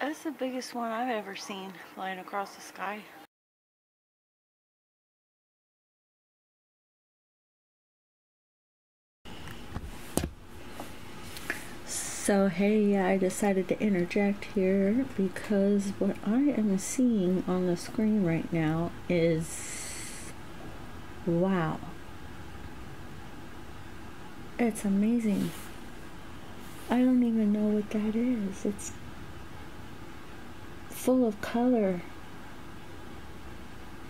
That's the biggest one I've ever seen flying across the sky. So hey, I decided to interject here because what I am seeing on the screen right now is, wow, it's amazing. I don't even know what that is. It's full of color,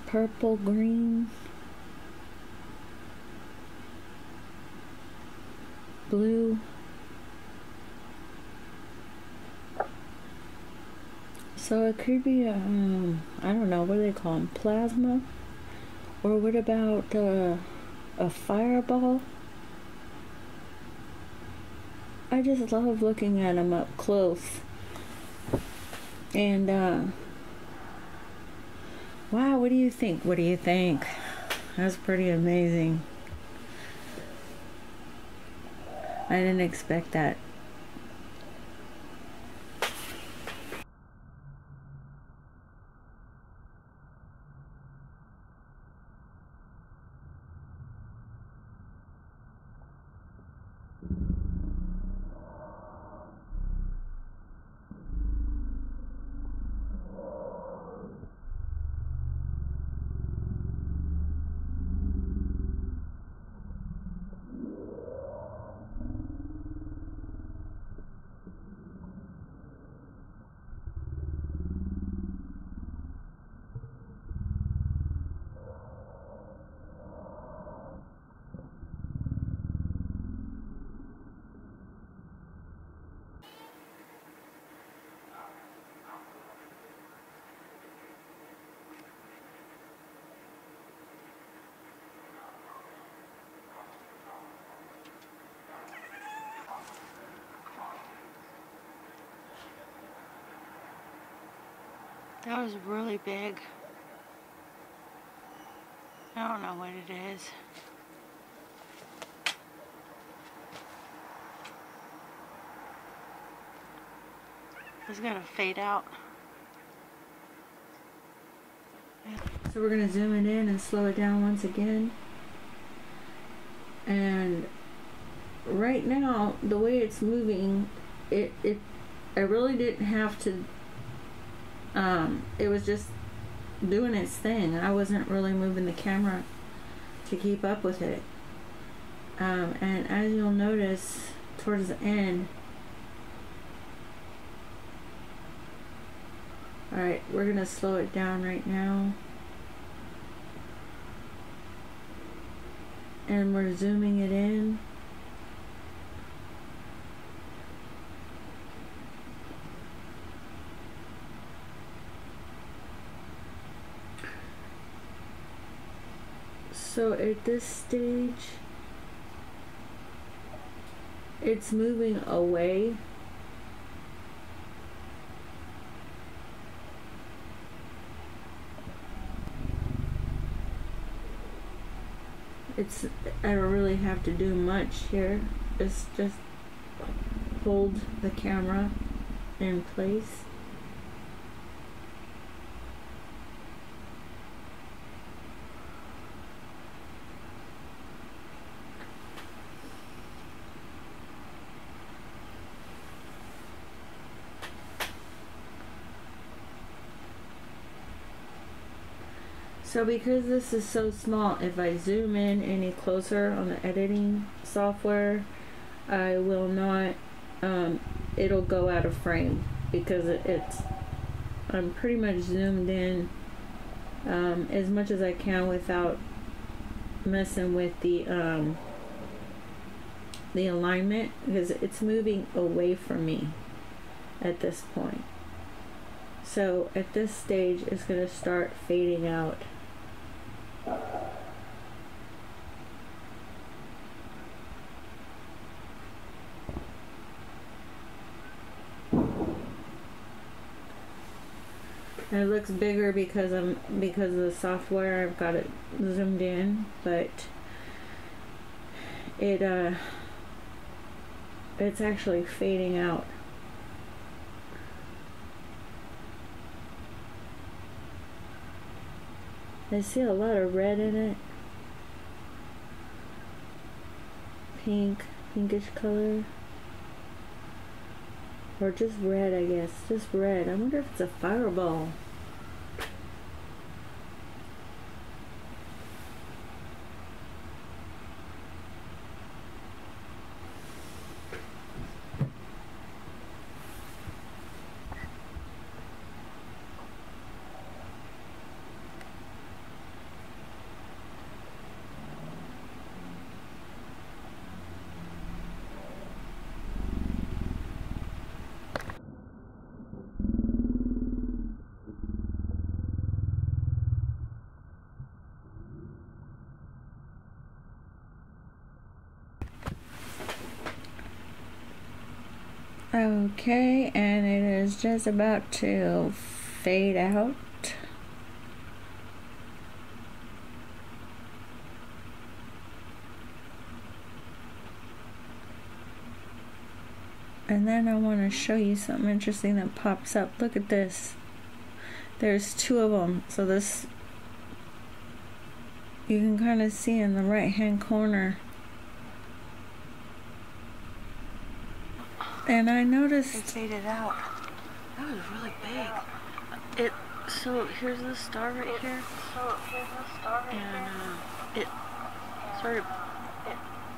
purple, green, blue. So it could be a, I don't know, what do they call them, plasma? Or what about a fireball? I just love looking at them up close. And, wow, what do you think? What do you think? That's pretty amazing. I didn't expect that. That was really big. I don't know what it is. It's gonna fade out. So we're gonna zoom it in and slow it down once again. And right now, the way it's moving, I really didn't have to. It was just doing its thing. I wasn't really moving the camera to keep up with it. And as you'll notice towards the end, alright, we're gonna slow it down right now, and we're zooming it in. So at this stage, it's moving away . It's I don't really have to do much here, it's just hold the camera in place. So because this is so small, if I zoom in any closer on the editing software, I will not, it'll go out of frame because I'm pretty much zoomed in as much as I can without messing with the alignment, because it's moving away from me at this point. So at this stage, it's going to start fading out. And it looks bigger because of the software. I've got it zoomed in, but it's actually fading out. I see a lot of red in it. Pink, pinkish color. Or just red, I guess. Just red. I wonder if it's a fireball. Okay, and it is just about to fade out. And then I want to show you something interesting that pops up. Look at this. There's two of them. So this, you can kind of see in the right hand corner. And I noticed it faded out. That was really big. So here's the star right here. And it started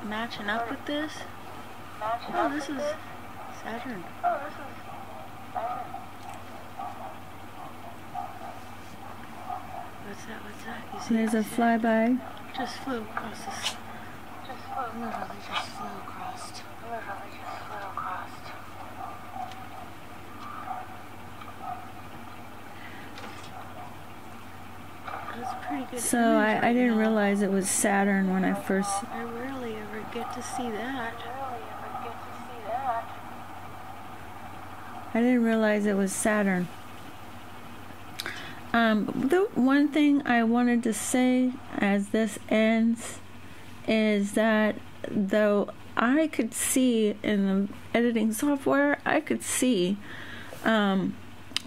matching up with this. Oh, this is Saturn. What's that? What's that? You see? There's a flyby. Just flew across this. Literally just flew across. So I didn't realize it was Saturn when I first. I rarely ever get to see that. I didn't realize it was Saturn. The one thing I wanted to say as this ends is that though I could see in the editing software, I could see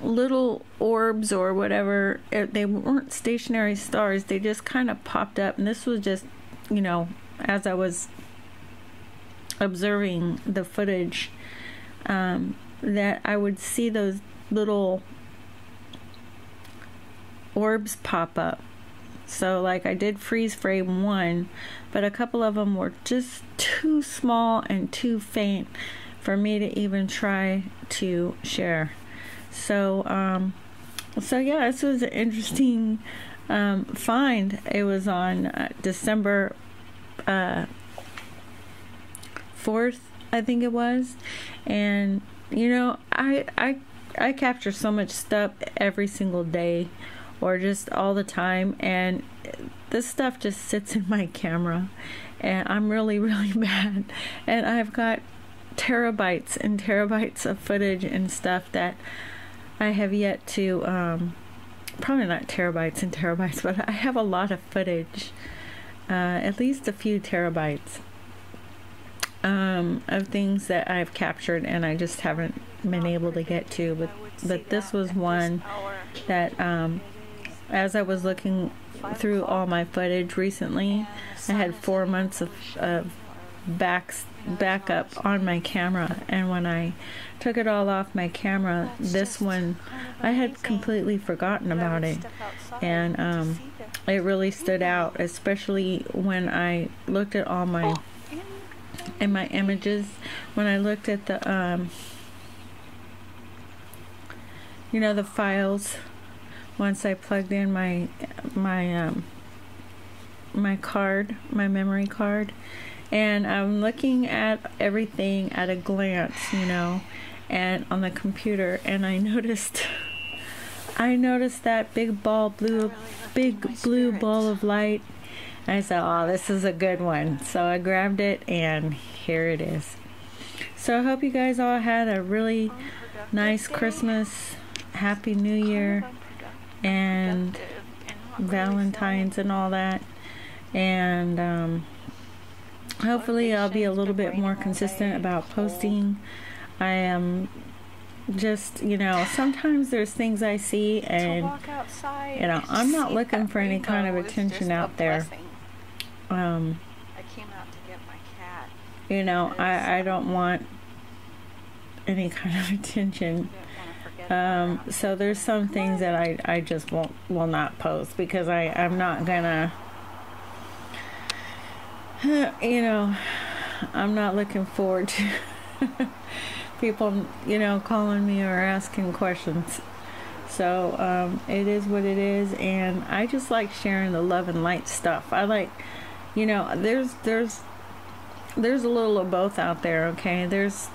little orbs or whatever. They weren't stationary stars, they just kind of popped up, and this was just, you know, as I was observing the footage, that I would see those little orbs pop up. So like I did freeze frame one, but a couple of them were just too small and too faint for me to even try to share. So, so yeah, this was an interesting find. It was on December 4th, I think it was. And you know, I capture so much stuff every single day, or just all the time, and this stuff just sits in my camera, and I'm really, really bad. And I've got terabytes and terabytes of footage and stuff that I have yet to, probably not terabytes and terabytes, but I have a lot of footage, at least a few terabytes of things that I've captured and I just haven't been able to get to, but this was one that as I was looking through all my footage recently, I had 4 months of backup on my camera, and when I took it all off my camera, this one, I had completely forgotten about it, and it really stood out, especially when I looked at all my my images, when I looked at the you know, the files. Once I plugged in my card, my memory card, and I'm looking at everything at a glance, you know, and on the computer, and I noticed that big blue ball of light. I said, oh, this is a good one. So I grabbed it, and here it is. So I hope you guys all had a really nice Christmas, Happy New Year, and Valentine's and all that. And hopefully I'll be a little bit more consistent about posting. I am just, you know, sometimes there's things I see and, you know, I'm not looking for any kind of attention out there. I came out to get my cat. You know, I don't want any kind of attention. So there's some things that I just will not post because I'm not gonna, you know, I'm not looking forward to people, you know, calling me or asking questions. So it is what it is, and I just like sharing the love and light stuff. I like, you know, there's a little of both out there. Okay, there's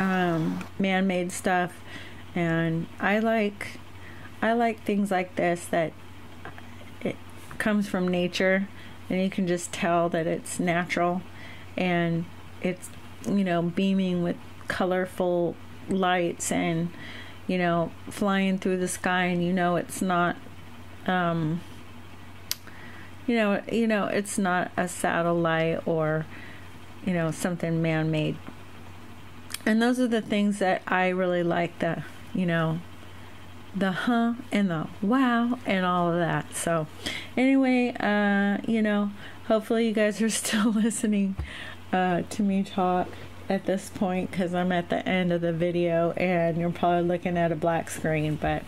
man-made stuff, and I like things like this that it comes from nature, and you can just tell that it's natural, and it's, you know, beaming with colorful lights, and, you know, flying through the sky, and, you know, it's not you know it's not a satellite or, you know, something man-made. And those are the things that I really like, the, you know, the huh and the wow and all of that. So anyway, you know, hopefully you guys are still listening to me talk at this point, because I'm at the end of the video and you're probably looking at a black screen. But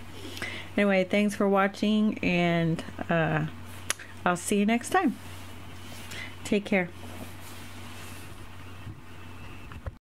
anyway, thanks for watching, and I'll see you next time. Take care.